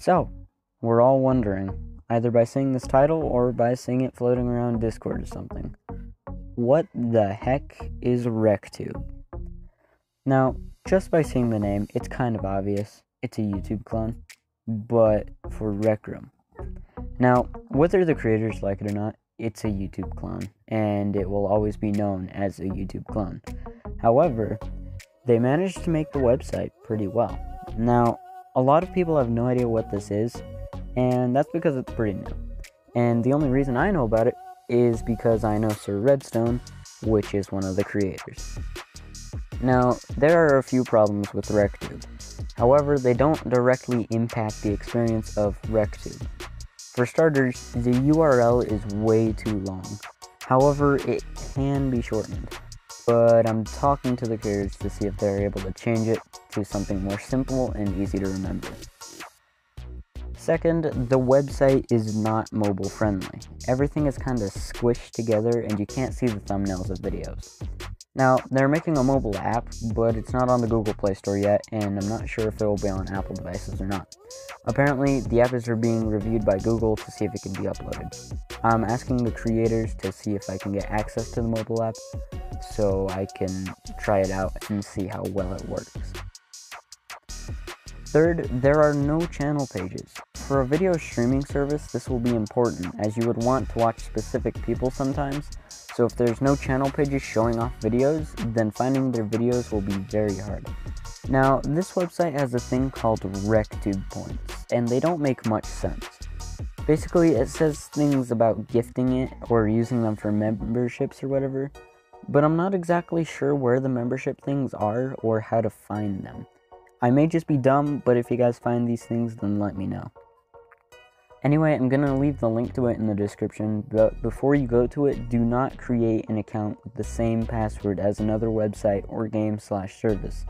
So, we're all wondering, either by seeing this title or by seeing it floating around Discord or something, what the heck is RecTube? Now, just by seeing the name, it's kind of obvious. It's a YouTube clone, but for Rec Room. Now, whether the creators like it or not, it's a YouTube clone, and it will always be known as a YouTube clone. However, they managed to make the website pretty well. Now, a lot of people have no idea what this is, and that's because it's pretty new. And the only reason I know about it is because I know Sir Redstone, which is one of the creators. Now, there are a few problems with RecTube. However, they don't directly impact the experience of RecTube. For starters, the URL is way too long. However, it can be shortened, but I'm talking to the creators to see if they're able to change it to something more simple and easy to remember. Second, the website is not mobile friendly. Everything is kind of squished together and you can't see the thumbnails of videos. Now, they're making a mobile app, but it's not on the Google Play Store yet, and I'm not sure if it will be on Apple devices or not. Apparently, the app is being reviewed by Google to see if it can be uploaded. I'm asking the creators to see if I can get access to the mobile app, so I can try it out and see how well it works. Third, there are no channel pages. For a video streaming service, this will be important, as you would want to watch specific people sometimes. So if there's no channel pages showing off videos, then finding their videos will be very hard. Now, this website has a thing called RecTube points, and they don't make much sense. Basically, it says things about gifting it or using them for memberships or whatever, but I'm not exactly sure where the membership things are or how to find them. I may just be dumb, but if you guys find these things, then let me know. Anyway, I'm going to leave the link to it in the description, but before you go to it, do not create an account with the same password as another website or game/service.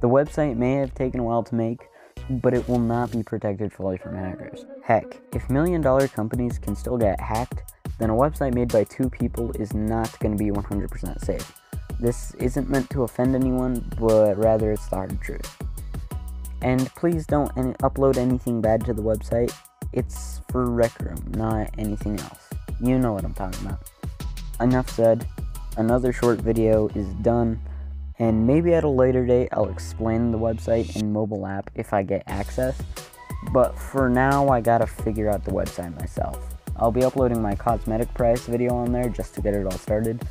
The website may have taken a while to make, but it will not be protected fully from hackers. Heck, if million-dollar companies can still get hacked, then a website made by two people is not going to be 100% safe. This isn't meant to offend anyone, but rather it's the hard truth. And please don't upload anything bad to the website. It's for Rec Room, not anything else. You know what I'm talking about. Enough said, another short video is done, and maybe at a later date I'll explain the website and mobile app if I get access, but for now I gotta figure out the website myself. I'll be uploading my cosmetic price video on there just to get it all started,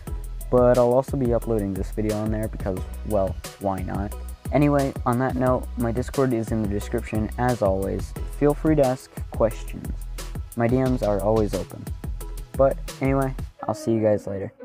but I'll also be uploading this video on there because, well, why not? Anyway, on that note, my Discord is in the description as always. Feel free to ask questions. My DMs are always open. But anyway, I'll see you guys later.